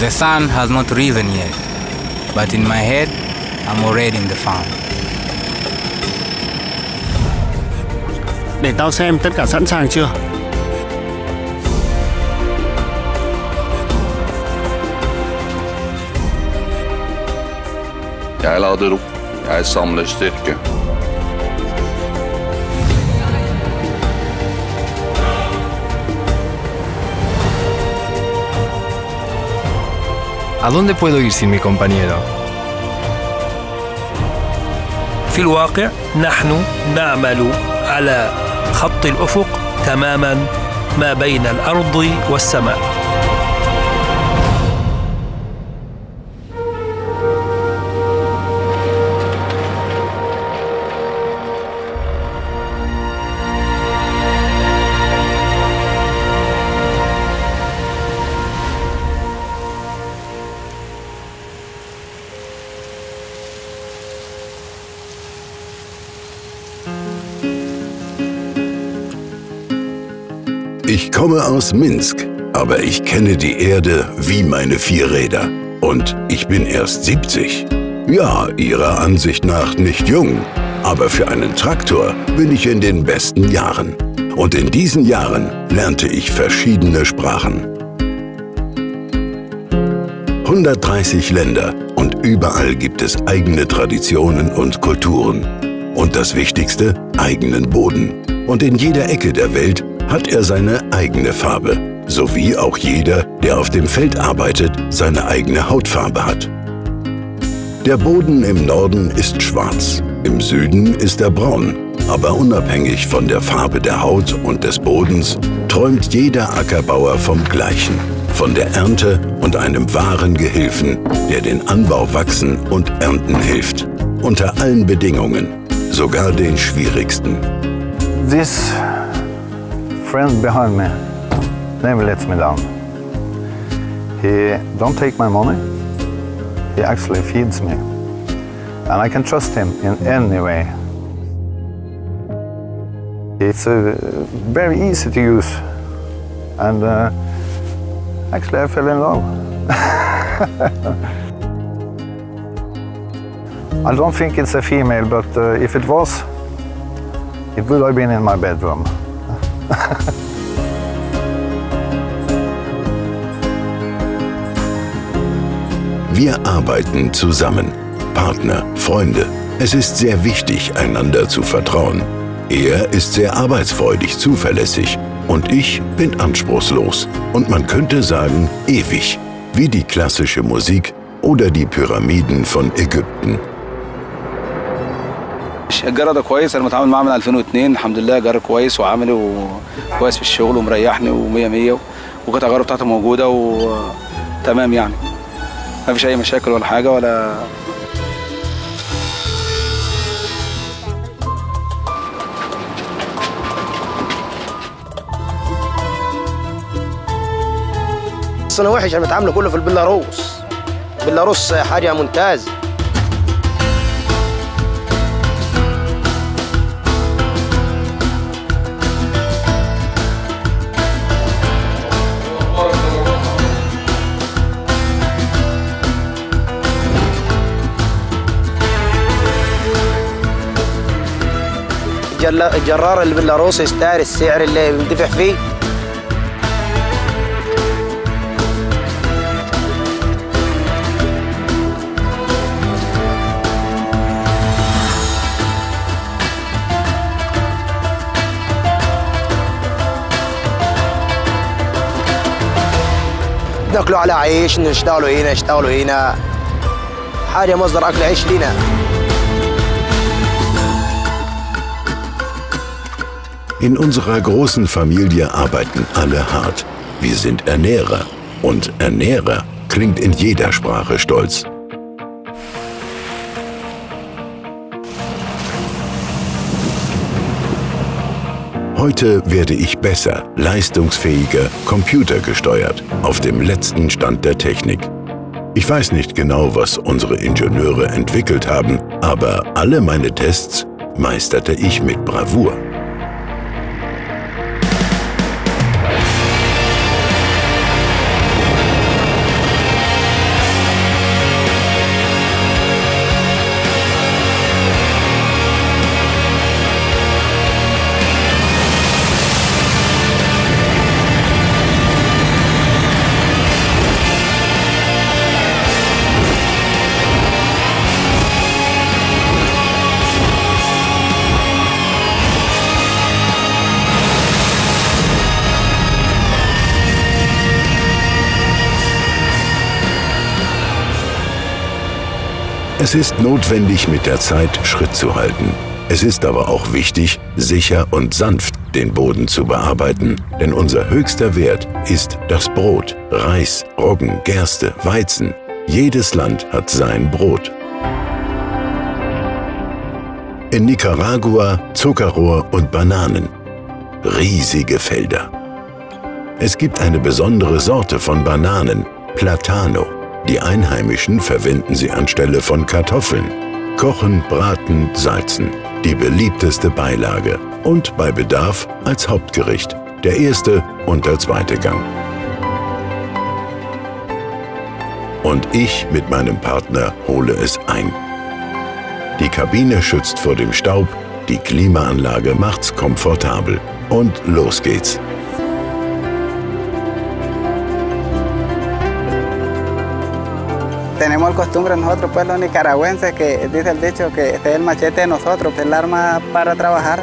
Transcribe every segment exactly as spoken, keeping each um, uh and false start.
The sun has not risen yet, but in my head, I'm already in the farm. Để tao xem tất cả sẵn sàng chưa? Jeg lader opp. Jeg samler styrke. ¿A dónde puedo ir sin mi compañero? في الواقع نحن نعمل على خط الأفق تماما ما بين الأرض والسماء. Ich komme aus Minsk, aber ich kenne die Erde wie meine Vierräder. Und ich bin erst siebzig. Ja, Ihrer Ansicht nach nicht jung, aber für einen Traktor bin ich in den besten Jahren. Und in diesen Jahren lernte ich verschiedene Sprachen. hundertdreißig Länder und überall gibt es eigene Traditionen und Kulturen. Und das Wichtigste, eigenen Boden. Und in jeder Ecke der Welt hat er seine eigene Farbe, sowie auch jeder, der auf dem Feld arbeitet, seine eigene Hautfarbe hat. Der Boden im Norden ist schwarz, im Süden ist er braun, aber unabhängig von der Farbe der Haut und des Bodens träumt jeder Ackerbauer vom Gleichen, von der Ernte und einem wahren Gehilfen, der den Anbau wachsen und ernten hilft, unter allen Bedingungen, sogar den schwierigsten. This friends behind me never lets me down. He don't take my money, he actually feeds me. And I can trust him in any way. It's uh, very easy to use. And uh, actually I fell in love. I don't think it's a female, but uh, if it was, it would have been in my bedroom. Wir arbeiten zusammen. Partner, Freunde. Es ist sehr wichtig, einander zu vertrauen. Er ist sehr arbeitsfreudig, zuverlässig. Und ich bin anspruchslos. Und man könnte sagen, ewig. Wie die klassische Musik oder die Pyramiden von Ägypten. الجرة ده كويس انا متعامل معاه من ألفين واثنين الحمد لله جار كويس وعامل وكويس في الشغل ومريحني ومية مية وكانت التجارب بتاعته موجوده وتمام يعني ما فيش اي مشاكل ولا حاجه ولا انا وحش انا متعامله كله في البيلاروس بيلاروس حاجه ممتازه الجرار اللي باللاروس يستاهل السعر اللي بندفع فيه ناكلوا على عيش نشتغلوا هنا نشتغلوا هنا حاجه مصدر اكل عيش لنا In unserer großen Familie arbeiten alle hart. Wir sind Ernährer. Und Ernährer klingt in jeder Sprache stolz. Heute werde ich besser, leistungsfähiger, computergesteuert, auf dem letzten Stand der Technik. Ich weiß nicht genau, was unsere Ingenieure entwickelt haben, aber alle meine Tests meisterte ich mit Bravour. Es ist notwendig, mit der Zeit Schritt zu halten. Es ist aber auch wichtig, sicher und sanft den Boden zu bearbeiten, denn unser höchster Wert ist das Brot, Reis, Roggen, Gerste, Weizen. Jedes Land hat sein Brot. In Nicaragua Zuckerrohr und Bananen. Riesige Felder. Es gibt eine besondere Sorte von Bananen, Platano. Die Einheimischen verwenden sie anstelle von Kartoffeln. Kochen, braten, salzen. Die beliebteste Beilage. Und bei Bedarf als Hauptgericht. Der erste und der zweite Gang. Und ich mit meinem Partner hole es ein. Die Kabine schützt vor dem Staub. Die Klimaanlage macht's komfortabel. Und los geht's. Tenemos costumbre nosotros pueblos nicaragüenses que dice el dicho que es el machete de nosotros, es el arma para trabajar.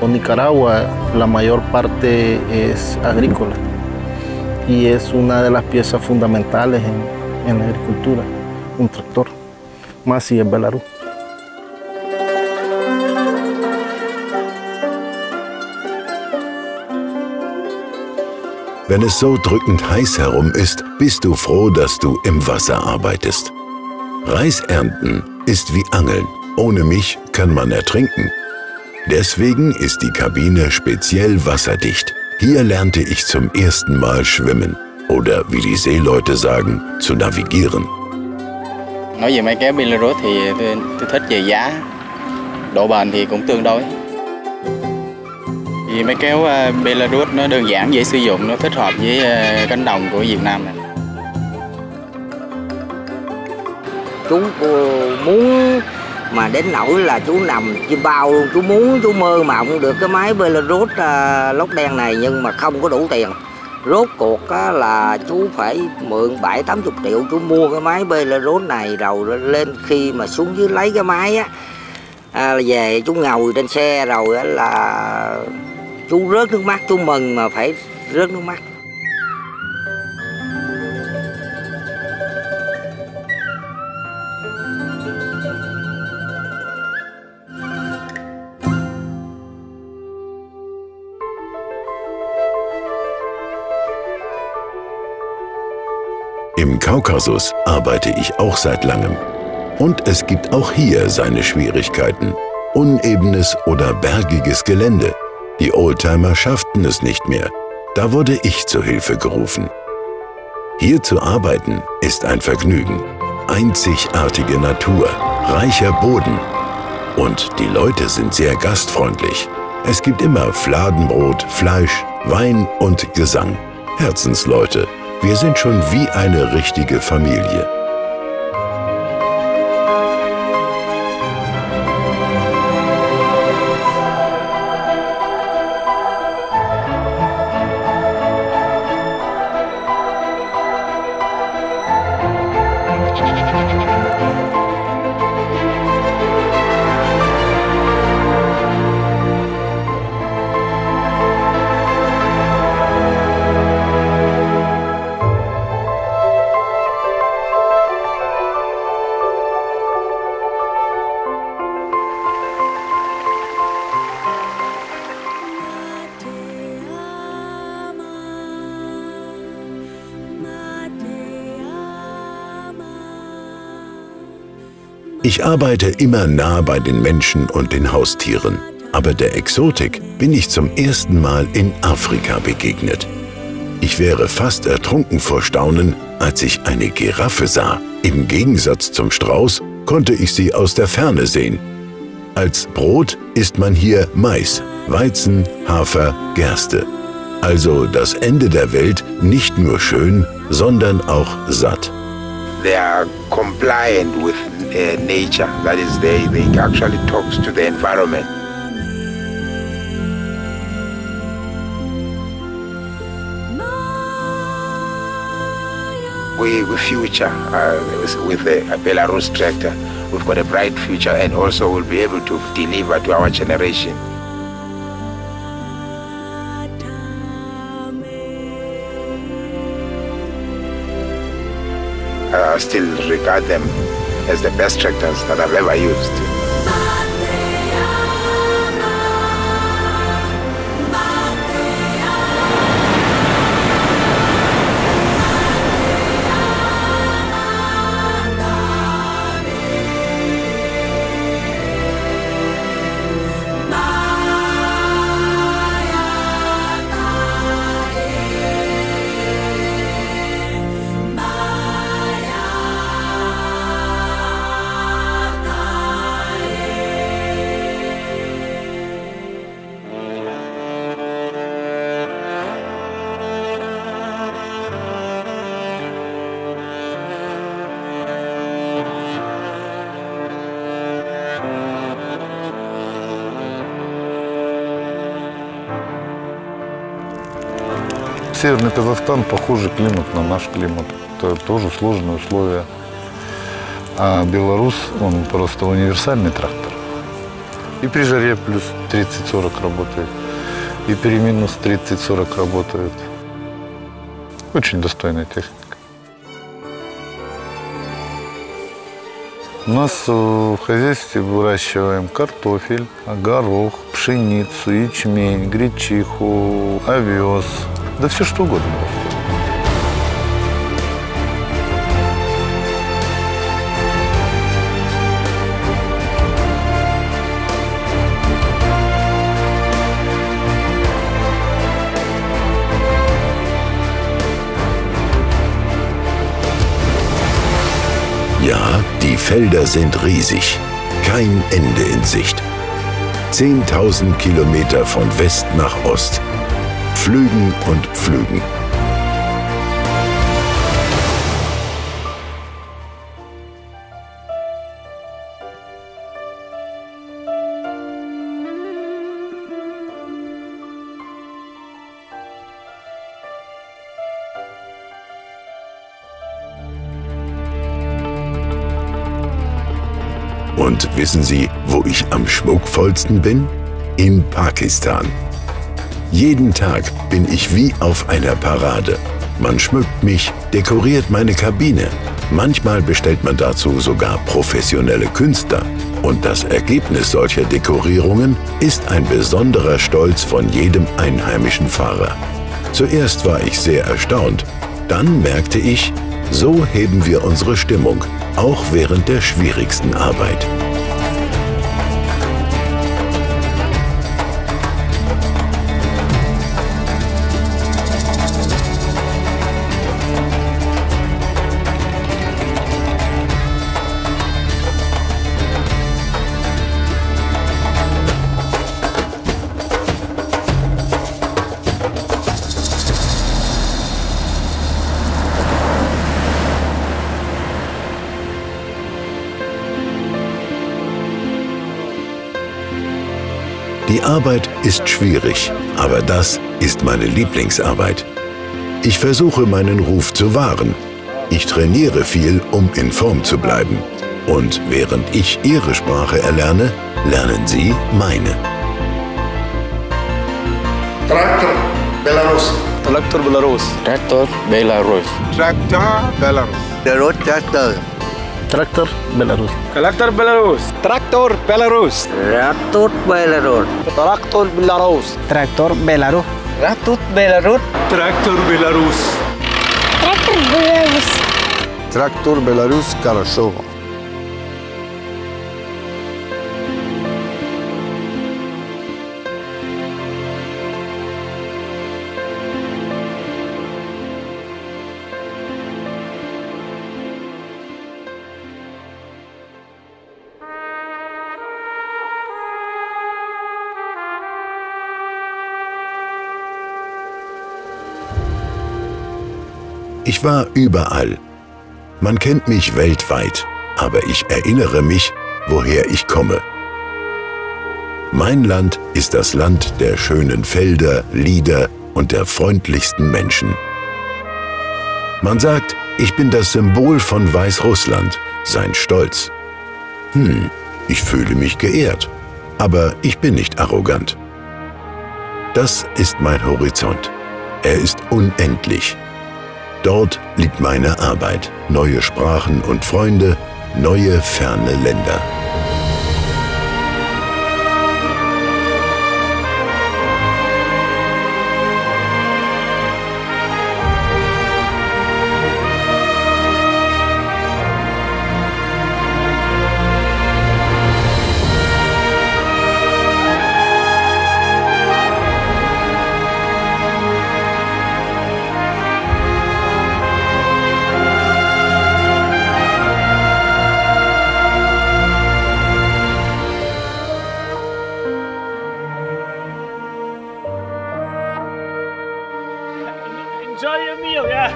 En Nicaragua la mayor parte es agrícola y es una de las piezas fundamentales en, en la agricultura, un tractor, más si es Belarus. Wenn es so drückend heiß herum ist, bist du froh, dass du im Wasser arbeitest. Reis ernten ist wie Angeln. Ohne mich kann man ertrinken. Deswegen ist die Kabine speziell wasserdicht. Hier lernte ich zum ersten Mal schwimmen. Oder wie die Seeleute sagen, zu navigieren. Nói về mấy cái Belarus thì tôi, tôi thích về giá. Độ bền thì cũng tương đối. Vì máy kéo Belarus nó đơn giản, dễ sử dụng, nó thích hợp với cánh đồng của Việt Nam này. Chú muốn mà đến nỗi là chú nằm chim bao luôn, chú muốn, chú mơ mộng được cái máy Belarus lót đen này nhưng mà không có đủ tiền. Rốt cuộc là chú phải mượn bảy tám mươi triệu chú mua cái máy Belarus này rồi lên khi mà xuống dưới lấy cái máy á. À, về chú ngồi trên xe rồi là chú rớt nước mắt, chú mừng mà phải rớt nước mắt. Im Kaukasus arbeite ich auch seit langem. Und es gibt auch hier seine Schwierigkeiten. Unebenes oder bergiges Gelände. Die Oldtimer schafften es nicht mehr. Da wurde ich zu Hilfe gerufen. Hier zu arbeiten ist ein Vergnügen. Einzigartige Natur, reicher Boden. Und die Leute sind sehr gastfreundlich. Es gibt immer Fladenbrot, Fleisch, Wein und Gesang. Herzensleute, wir sind schon wie eine richtige Familie. Ich arbeite immer nah bei den Menschen und den Haustieren, aber der Exotik bin ich zum ersten Mal in Afrika begegnet. Ich wäre fast ertrunken vor Staunen, als ich eine Giraffe sah. Im Gegensatz zum Strauß konnte ich sie aus der Ferne sehen. Als Brot isst man hier Mais, Weizen, Hafer, Gerste. Also das Ende der Welt nicht nur schön, sondern auch satt. They are compliant with uh, nature. That is, they, they actually talks to the environment. We, we future uh, with the Belarus tractor. We've got a bright future, and also we'll be able to deliver to our generation. I still regard them as the best tractors that I've ever used. Северный Казахстан похожий климат на наш климат, это тоже сложные условия. А Беларусь, он просто универсальный трактор. И при жаре плюс тридцать-сорок работает, и при минус тридцать-сорок работает. Очень достойная техника. У нас в хозяйстве выращиваем картофель, горох, пшеницу, ячмень, гречиху, овес. Да все что угодно. Ja, die Felder sind riesig. Kein Ende in Sicht. zehntausend Kilometer von West nach Ost. Pflügen und pflügen. Und wissen Sie, wo ich am schmuckvollsten bin? In Pakistan. Jeden Tag bin ich wie auf einer Parade. Man schmückt mich, dekoriert meine Kabine. Manchmal bestellt man dazu sogar professionelle Künstler. Und das Ergebnis solcher Dekorierungen ist ein besonderer Stolz von jedem einheimischen Fahrer. Zuerst war ich sehr erstaunt. Dann merkte ich, so heben wir unsere Stimmung, auch während der schwierigsten Arbeit. Die Arbeit ist schwierig, aber das ist meine Lieblingsarbeit. Ich versuche, meinen Ruf zu wahren. Ich trainiere viel, um in Form zu bleiben. Und während ich Ihre Sprache erlerne, lernen Sie meine. Traktor Belarus. Traktor Belarus. Traktor Belarus. Traktor Belarus. Belarus. Traktor. Traktor Belarus. Traktor Belarus. Traktor Belarus. Traktor Belarus. Traktor Belarus. Traktor Belarus. Traktor Belarus. Traktor Belarus. Traktor Belarus. Traktor Belarus. Хорошо. Ich war überall. Man kennt mich weltweit, aber ich erinnere mich, woher ich komme. Mein Land ist das Land der schönen Felder, Lieder und der freundlichsten Menschen. Man sagt, ich bin das Symbol von Weißrussland, sein Stolz. Hm, ich fühle mich geehrt, aber ich bin nicht arrogant. Das ist mein Horizont. Er ist unendlich. Dort liegt meine Arbeit. Neue Sprachen und Freunde, neue ferne Länder. Enjoy your meal, yeah.